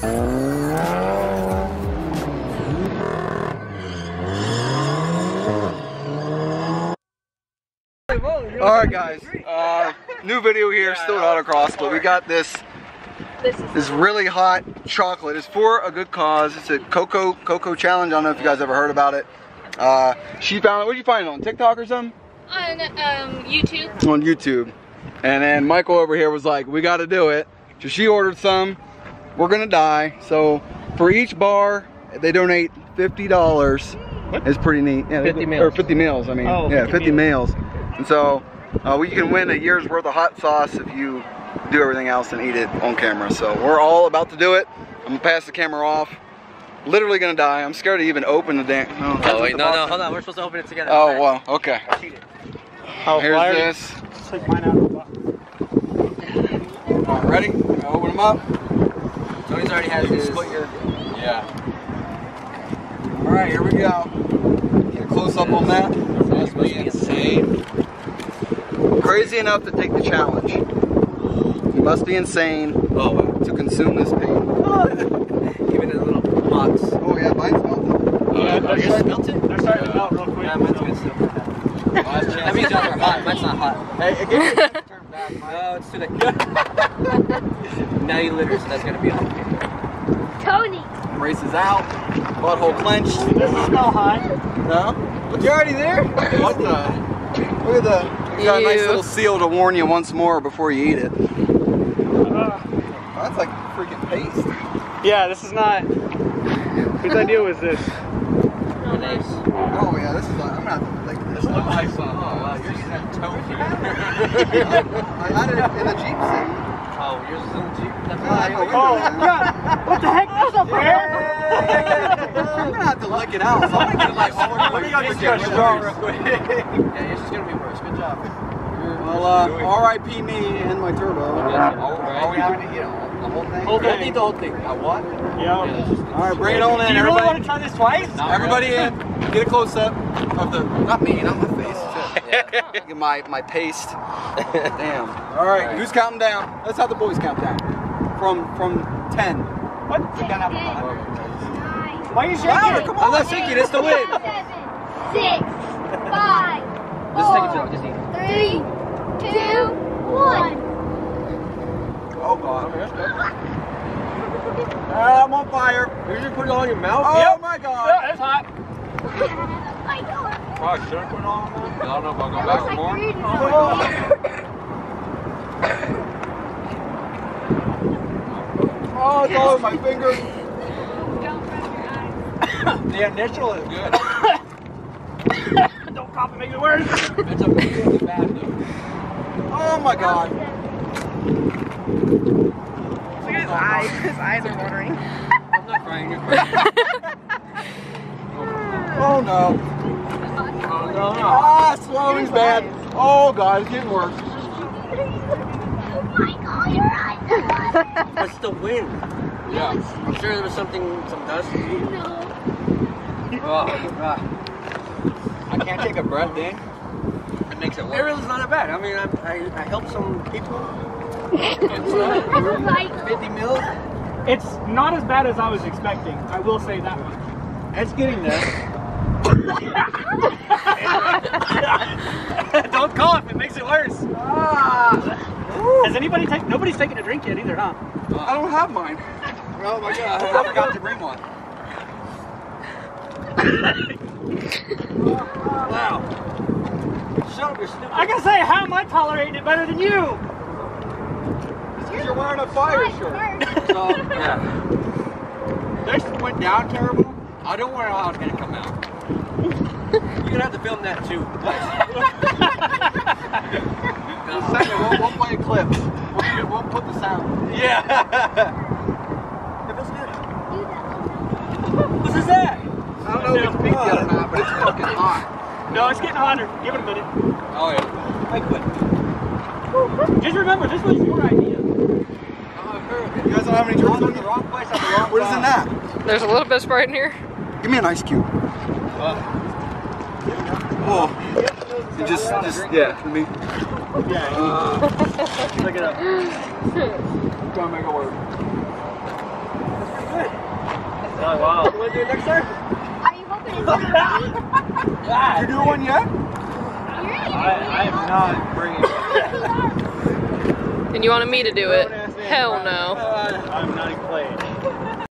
Alright guys, new video here, still at Autocross, but we got this really hot chocolate. It's for a good cause. It's a Cocoa Challenge. I don't know if you guys ever heard about it. She found it. What did you find it on TikTok or something? On YouTube. On YouTube. And then Michael over here was like, we gotta do it. So she ordered some. We're gonna die. So for each bar, they donate $50. What? It's pretty neat. Yeah, 50 meals. Or 50 meals, I mean. Oh, yeah, 50 meals. And so you can win a year's worth of hot sauce if you do everything else and eat it on camera. So we're all about to do it. I'm gonna pass the camera off. Literally gonna die. I'm scared to even open the damn. Oh wait, no, hold on. We're supposed to open it together. Oh right. Well, okay. Oh, here's fire. This. Let's take mine out of the box. All right, ready? Open them up. Tony's already has his. Split your. Yeah. All right, here we go. Get a close up on that. That's supposed to be insane. Crazy enough to take the challenge. You must be insane to consume this pain. Even in a little box. Oh yeah, mine's melted. Yeah, they're starting to melt real quick. Yeah, mine's good stuff. That means y'all are hot. Mine's not hot. Hey, again, turn back. No, it's too late. Now you litter, so that's gonna be on. Tony. Braces out. Butthole clenched. This is not hot. No. But you're already there. What the? Look at that. You got a nice little seal to warn you once more before you eat it. That's like freaking paste. Yeah, this is not. Whose idea was this? Oh, nice. Oh, yeah, this is like. I'm not like this. Looks like some. Oh, wow. You're using that tofu. I got it in the Jeep seat. Oh, yours is in the Jeep? That's God. What the heck? That's not fair. I'm gonna have to lick it out. So I'm gonna get like all the way. Yeah, it's just gonna be worse. Good job. Well, R.I.P. me and my turbo. Are we having to eat the whole thing? We'll eat the whole thing. I want. Yeah. All right, bring it on in. Do you really want to try this twice? Everybody in. Get a close up of the. Not me. Not my face. Yeah. my paste. Damn. All right. Who's counting down? Let's have the boys count down. From 10. What? We gotta have a Why are you shaking? Wow, come on. I'm not shaking, it's the wind. 7, 6, 5, just take a joke, just eat it. 3, 2, 1. Oh god. I'm on fire. You should put it on your mouth. Oh yep. My god. Yeah, it's hot. Oh, I should have put it on my mouth. I don't know if I'll go back more. Like oh, it's all over my fingers. The initial is good. Don't cop and make it worse. It's a really bad though. Oh my god. Look at his eyes. His eyes are watering. I'm not crying, you're crying. Oh no. Oh no. Ah, slowing's bad. Oh god, it's getting worse. Michael, your eyes are watering. That's the wind. Yeah. I'm sure there was some dust. No. I can't take a breath in. It makes it worse. It really is not that bad. I mean, I helped some people. It's 50 mils. It's not as bad as I was expecting. I will say that much. It's getting there. Don't cough. It makes it worse. Has anybody taken? Nobody's taking a drink yet either, huh? I don't have mine. Oh my god! I forgot to bring one. Wow. I gotta say, how am I tolerating it better than you? It's because you're wearing a fire shirt. So, yeah. This went down terrible. I don't know how it's gonna come out. You're gonna have to film that too. We'll play a clip. We'll put the sound. Yeah. It feels good. What is that? I don't know if it's peaked yet or not, but it's fucking hot. No, it's getting hotter. Give it a minute. Oh yeah. I quit. Just remember, this was your idea. You guys don't have any drinks on the wrong place at the wrong time. What is in that? There's a little bit of Sprite in here. Give me an ice cube. Oh. You just, yeah. For me. Yeah. Look it up. I'm trying to make it work. That's pretty good. Oh, wow. You want to do it next time? Are you hoping it's going to be? Did you do one yet? I am not bringing it. And you wanted me to do it? Hell no. I'm not even playing.